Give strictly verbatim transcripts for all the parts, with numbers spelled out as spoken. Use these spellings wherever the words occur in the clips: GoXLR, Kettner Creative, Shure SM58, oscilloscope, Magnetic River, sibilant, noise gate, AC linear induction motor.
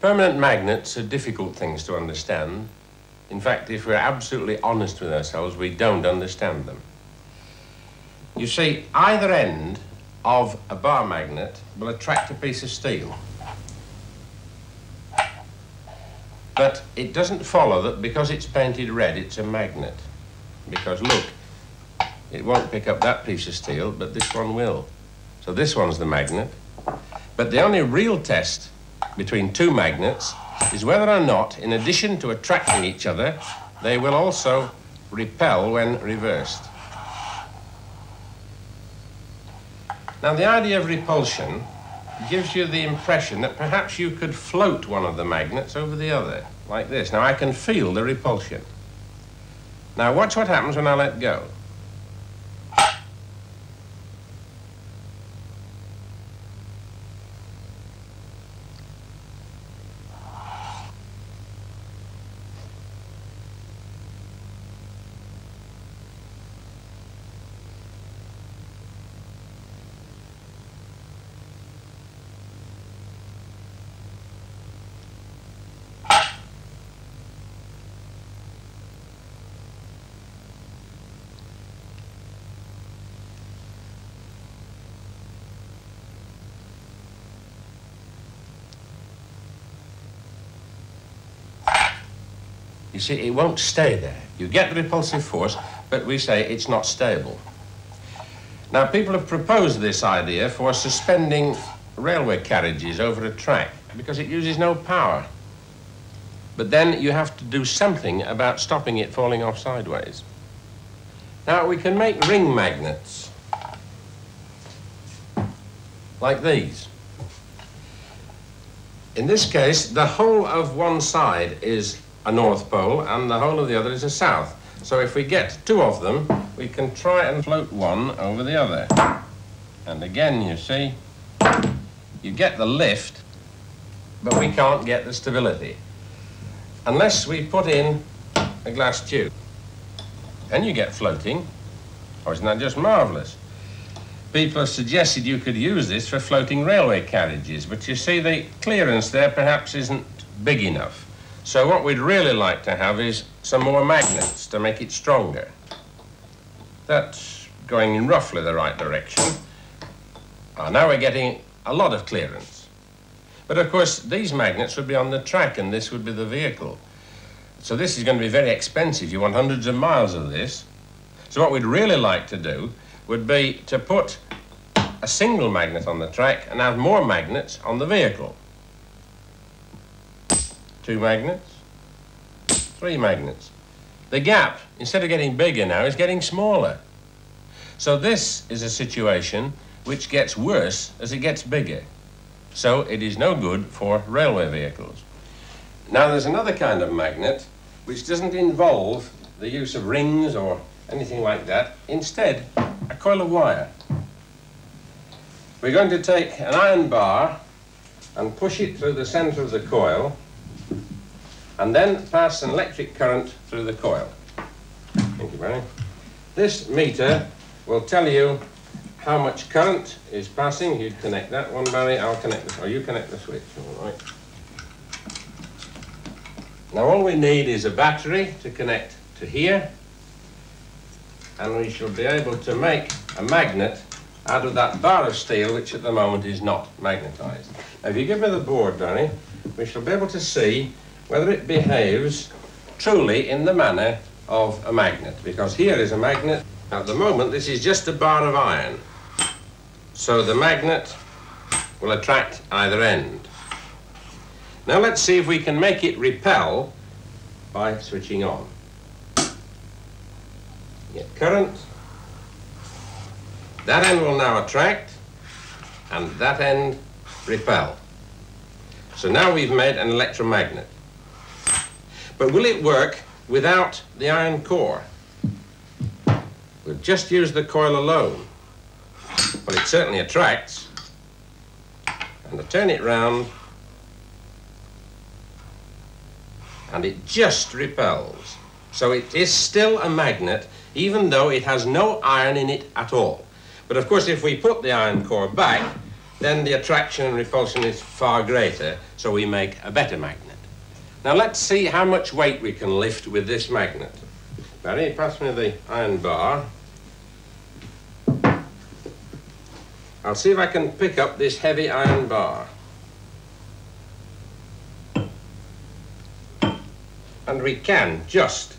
Permanent magnets are difficult things to understand. In fact, if we're absolutely honest with ourselves, we don't understand them. You see, either end of a bar magnet will attract a piece of steel. But it doesn't follow that because it's painted red, it's a magnet. Because look, it won't pick up that piece of steel, but this one will. So this one's the magnet. But the only real test between two magnets is whether or not, in addition to attracting each other, they will also repel when reversed. Now, the idea of repulsion gives you the impression that perhaps you could float one of the magnets over the other, like this. Now, I can feel the repulsion. Now, watch what happens when I let go. You see, it won't stay there. You get the repulsive force, but we say it's not stable. Now, people have proposed this idea for suspending railway carriages over a track because it uses no power. But then you have to do something about stopping it falling off sideways. Now, we can make ring magnets like these. In this case, the whole of one side is a north pole, and the whole of the other is a south. So if we get two of them, we can try and float one over the other. And again, you see, you get the lift, but we can't get the stability. Unless we put in a glass tube. Then you get floating. Oh, isn't that just marvelous? People have suggested you could use this for floating railway carriages, but you see, the clearance there perhaps isn't big enough. So what we'd really like to have is some more magnets to make it stronger. That's going in roughly the right direction. Ah, now we're getting a lot of clearance. But of course, these magnets would be on the track and this would be the vehicle. So this is going to be very expensive. You want hundreds of miles of this. So what we'd really like to do would be to put a single magnet on the track and have more magnets on the vehicle. Two magnets, three magnets. The gap, instead of getting bigger now, is getting smaller. So this is a situation which gets worse as it gets bigger. So it is no good for railway vehicles. Now, there's another kind of magnet which doesn't involve the use of rings or anything like that. Instead, a coil of wire. We're going to take an iron bar and push it through the center of the coil, and then pass an electric current through the coil. Thank you, Barry. This meter will tell you how much current is passing. You'd connect that one, Barry. I'll connect this, or you connect the switch. All right. Now, all we need is a battery to connect to here, and we shall be able to make a magnet out of that bar of steel, which at the moment is not magnetized. Now, if you give me the board, Barry, we shall be able to see whether it behaves truly in the manner of a magnet, because here is a magnet. At the moment, this is just a bar of iron. So the magnet will attract either end. Now let's see if we can make it repel by switching on. Get current. That end will now attract, and that end repel. So now we've made an electromagnet. But will it work without the iron core? We'll just use the coil alone. Well, it certainly attracts. And I turn it round, and it just repels. So it is still a magnet, even though it has no iron in it at all. But of course, if we put the iron core back, then the attraction and repulsion is far greater, so we make a better magnet. Now let's see how much weight we can lift with this magnet. Barry, pass me the iron bar. I'll see if I can pick up this heavy iron bar. And we can, just.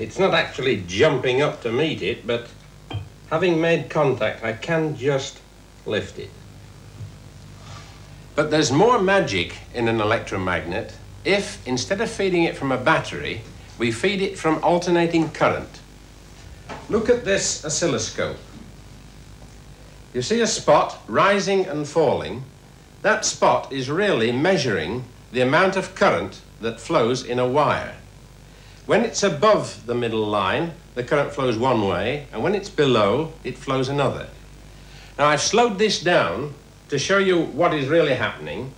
It's not actually jumping up to meet it, but having made contact, I can just lift it. But there's more magic in an electromagnet if, instead of feeding it from a battery, we feed it from alternating current. Look at this oscilloscope. You see a spot rising and falling. That spot is really measuring the amount of current that flows in a wire. When it's above the middle line, the current flows one way, and when it's below, it flows another. Now, I've slowed this down to show you what is really happening,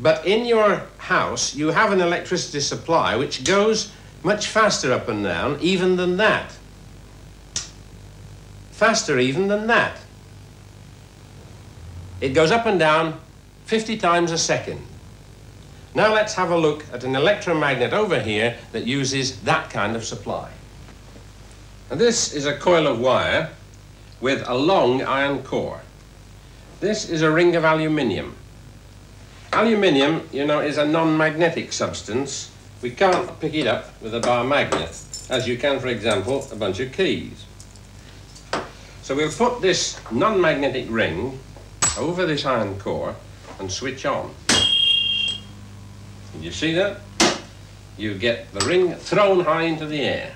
but in your house, you have an electricity supply which goes much faster up and down, even than that. Faster even than that. It goes up and down fifty times a second. Now let's have a look at an electromagnet over here that uses that kind of supply. And this is a coil of wire with a long iron core. This is a ring of aluminium. Aluminium, you know, is a non-magnetic substance. We can't pick it up with a bar magnet, as you can, for example, a bunch of keys. So we'll put this non-magnetic ring over this iron core and switch on. You see that? You get the ring thrown high into the air.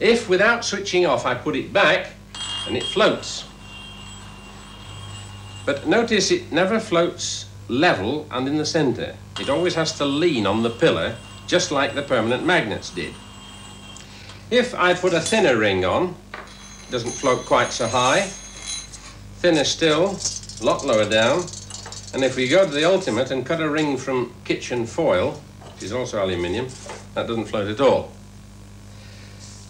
If, without switching off, I put it back, and it floats. But notice it never floats level and in the center. It always has to lean on the pillar, just like the permanent magnets did. If I put a thinner ring on, it doesn't float quite so high, thinner still, a lot lower down, and if we go to the ultimate and cut a ring from kitchen foil, which is also aluminium, that doesn't float at all.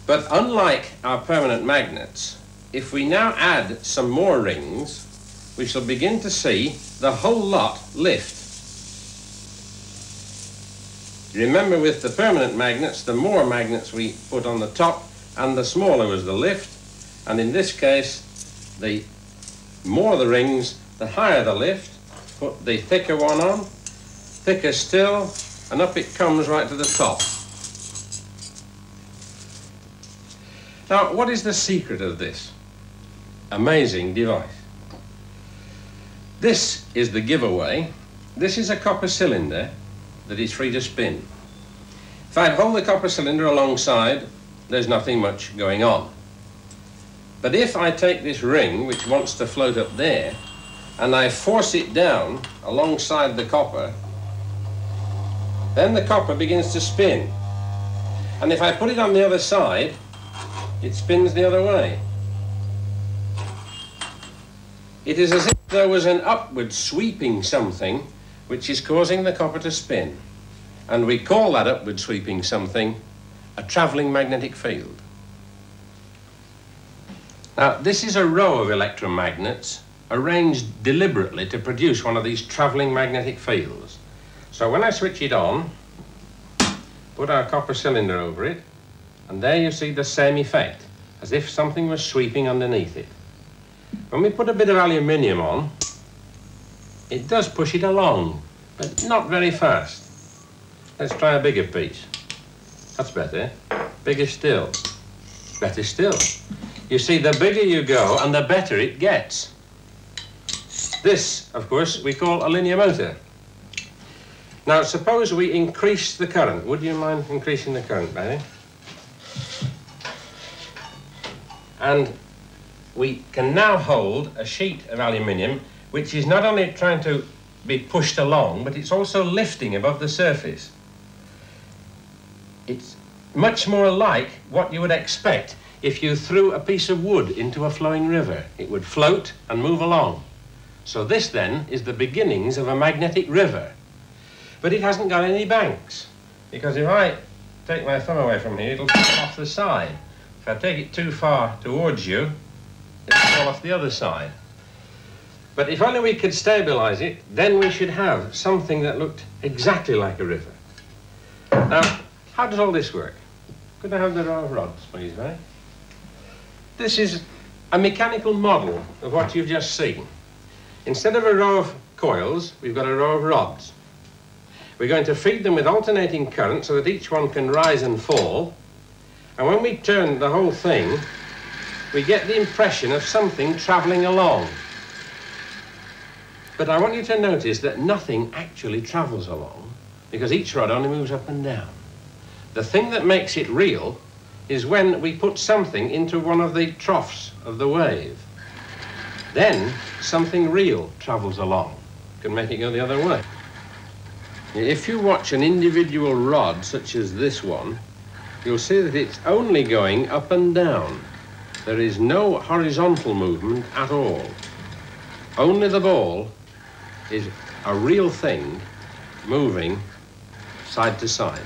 But unlike our permanent magnets, if we now add some more rings, we shall begin to see the whole lot lift. Remember, with the permanent magnets, the more magnets we put on the top and the smaller was the lift, and in this case, the more the rings, the higher the lift. Put the thicker one on, thicker still, and up it comes right to the top. Now, what is the secret of this amazing device? This is the giveaway. This is a copper cylinder that is free to spin. If I hold the copper cylinder alongside, there's nothing much going on. But if I take this ring, which wants to float up there, and I force it down alongside the copper, then the copper begins to spin. And if I put it on the other side, it spins the other way. It is as if there was an upward sweeping something which is causing the copper to spin. And we call that upward sweeping something a travelling magnetic field. Now, this is a row of electromagnets arranged deliberately to produce one of these travelling magnetic fields. So when I switch it on, put our copper cylinder over it, and there you see the same effect, as if something was sweeping underneath it. When we put a bit of aluminium on, it does push it along, but not very fast. Let's try a bigger piece. That's better. Bigger still. Better still. You see, the bigger you go, and the better it gets. This, of course, we call a linear motor. Now, suppose we increase the current. Would you mind increasing the current, Barry? And we can now hold a sheet of aluminium, which is not only trying to be pushed along, but it's also lifting above the surface. It's much more like what you would expect if you threw a piece of wood into a flowing river. It would float and move along. So this, then, is the beginnings of a magnetic river. But it hasn't got any banks, because if I take my thumb away from here, it'll fall off the side. If I take it too far towards you, it'll fall off the other side. But if only we could stabilize it, then we should have something that looked exactly like a river. Now, how does all this work? Could I have the rods, please, Ray? This is a mechanical model of what you've just seen. Instead of a row of coils, we've got a row of rods. We're going to feed them with alternating current so that each one can rise and fall. And when we turn the whole thing, we get the impression of something traveling along. But I want you to notice that nothing actually travels along, because each rod only moves up and down. The thing that makes it real is when we put something into one of the troughs of the wave. Then something real travels along. Can make it go the other way. If you watch an individual rod, such as this one, you'll see that it's only going up and down. There is no horizontal movement at all. Only the ball is a real thing moving side to side.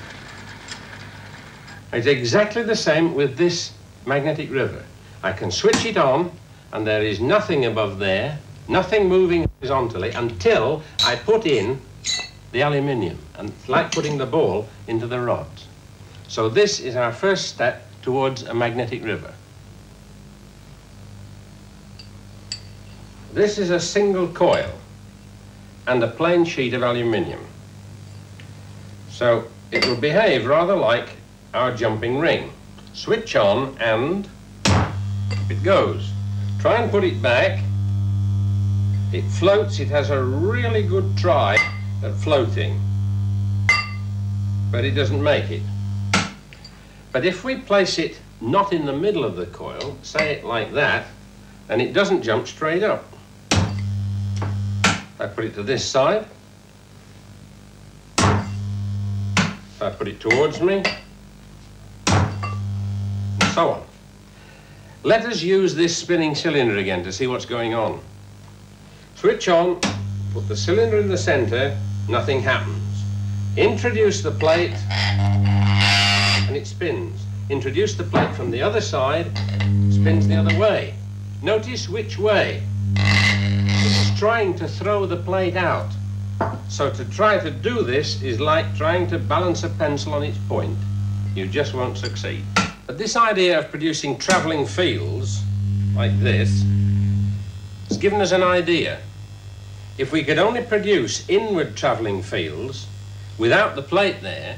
It's exactly the same with this magnetic river. I can switch it on and there is nothing above there, nothing moving horizontally until I put in the aluminium, and it's like putting the ball into the rods. So this is our first step towards a magnetic river. This is a single coil and a plain sheet of aluminium. So it will behave rather like our jumping ring. Switch on and it goes. Try and put it back. It floats. It has a really good try at floating, but it doesn't make it. But if we place it not in the middle of the coil, say it like that, and it doesn't jump straight up. I put it to this side. I put it towards me. And so on. Let us use this spinning cylinder again to see what's going on. Switch on, put the cylinder in the center, nothing happens. Introduce the plate, and it spins. Introduce the plate from the other side, spins the other way. Notice which way. It's trying to throw the plate out. So to try to do this is like trying to balance a pencil on its point. You just won't succeed. But this idea of producing travelling fields like this has given us an idea. If we could only produce inward travelling fields without the plate there,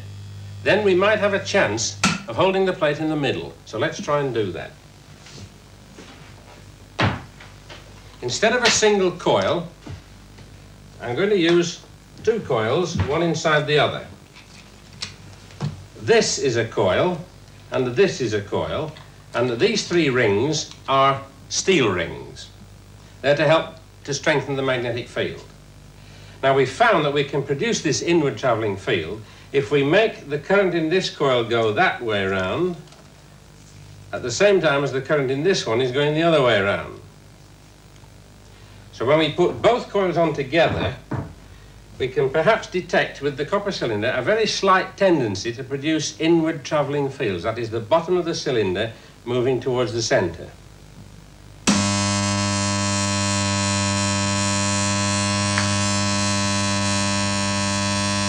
then we might have a chance of holding the plate in the middle. So let's try and do that. Instead of a single coil, I'm going to use two coils, one inside the other. This is a coil, and this is a coil, and these three rings are steel rings. They're to help to strengthen the magnetic field. Now we found that we can produce this inward travelling field if we make the current in this coil go that way around at the same time as the current in this one is going the other way around. So when we put both coils on together, we can perhaps detect with the copper cylinder a very slight tendency to produce inward travelling fields. That is the bottom of the cylinder moving towards the centre.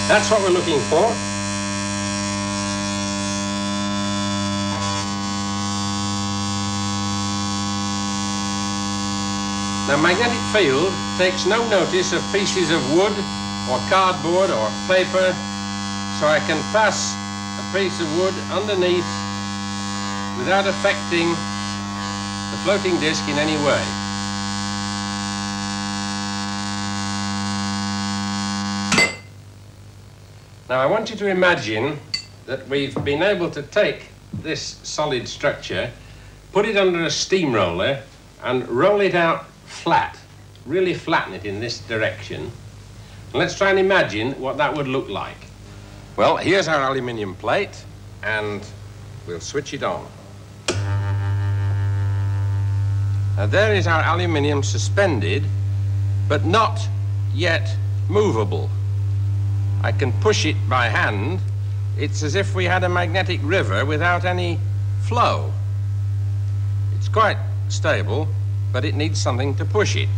That's what we're looking for. The magnetic field takes no notice of pieces of wood or cardboard or paper, so I can pass a piece of wood underneath without affecting the floating disc in any way. Now I want you to imagine that we've been able to take this solid structure, put it under a steamroller and roll it out flat, really flatten it in this direction. And let's try and imagine what that would look like. Well, here's our aluminium plate, and we'll switch it on. Now there is our aluminium suspended, but not yet movable. I can push it by hand. It's as if we had a magnetic river without any flow. It's quite stable, but it needs something to push it.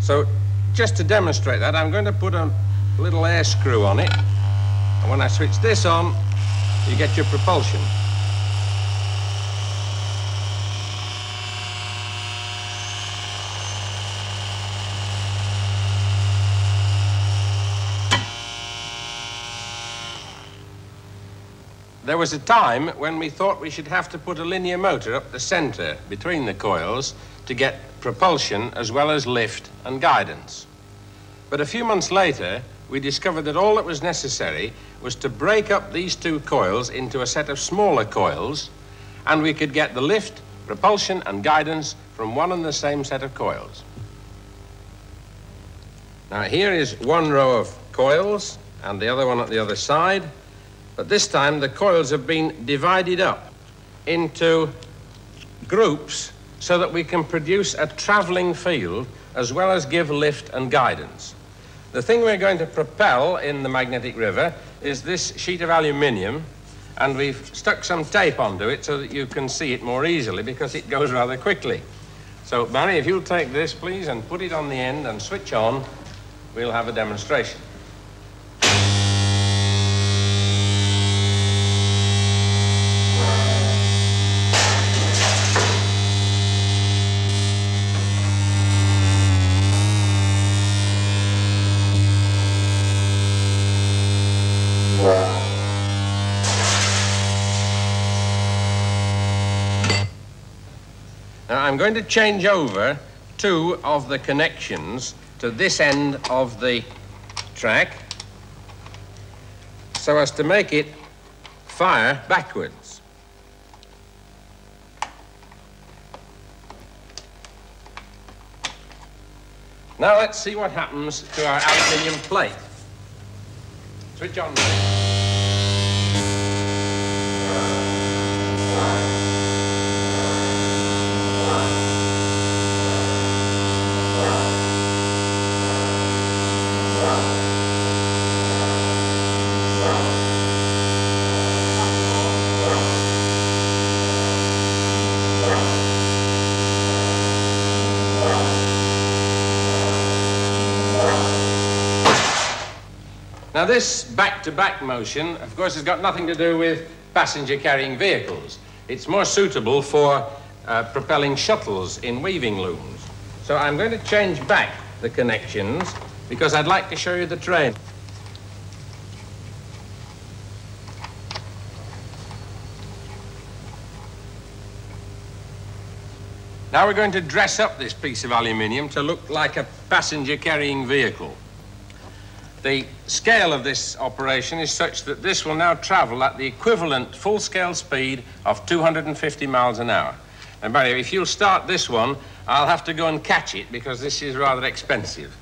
So just to demonstrate that, I'm going to put a little air screw on it, and when I switch this on, you get your propulsion. There was a time when we thought we should have to put a linear motor up the center between the coils to get propulsion as well as lift and guidance. But a few months later, we discovered that all that was necessary was to break up these two coils into a set of smaller coils, and we could get the lift, propulsion, and guidance from one and the same set of coils. Now, here is one row of coils and the other one at the other side. But this time, the coils have been divided up into groups so that we can produce a traveling field as well as give lift and guidance. The thing we're going to propel in the Magnetic River is this sheet of aluminium, and we've stuck some tape onto it so that you can see it more easily because it goes rather quickly. So, Barry, if you'll take this, please, and put it on the end and switch on, we'll have a demonstration. Now, I'm going to change over two of the connections to this end of the track so as to make it fire backwards. Now, let's see what happens to our aluminium plate. Switch on. Now, this back-to-back motion, of course, has got nothing to do with passenger-carrying vehicles. It's more suitable for uh, propelling shuttles in weaving looms. So I'm going to change back the connections because I'd like to show you the train. Now we're going to dress up this piece of aluminium to look like a passenger-carrying vehicle. The scale of this operation is such that this will now travel at the equivalent full-scale speed of two hundred fifty miles an hour. And Barry, if you'll start this one, I'll have to go and catch it because this is rather expensive.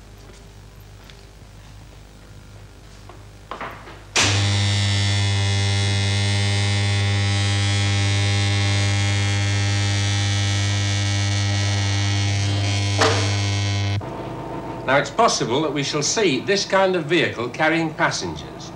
Now, it's possible that we shall see this kind of vehicle carrying passengers.